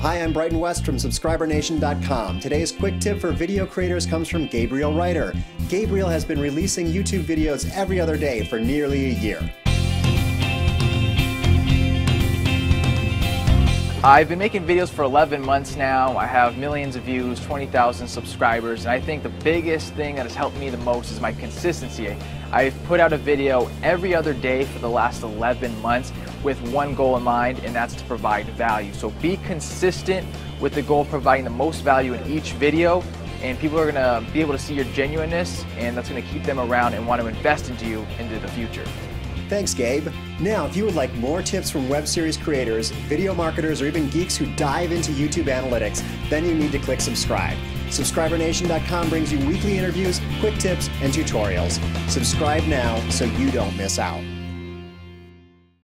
Hi, I'm Brighton West from SubscriberNation.com. Today's quick tip for video creators comes from Gabriel Writer. Gabriel has been releasing YouTube videos every other day for nearly a year. I've been making videos for 11 months now. I have millions of views, 20,000 subscribers, and I think the biggest thing that has helped me the most is my consistency. I've put out a video every other day for the last 11 months with one goal in mind, and that's to provide value. So be consistent with the goal of providing the most value in each video, and people are going to be able to see your genuineness, and that's going to keep them around and want to invest into you into the future. Thanks, Gabe. Now, if you would like more tips from web series creators, video marketers, or even geeks who dive into YouTube analytics, then you need to click subscribe. SubscriberNation.com brings you weekly interviews, quick tips, and tutorials. Subscribe now so you don't miss out.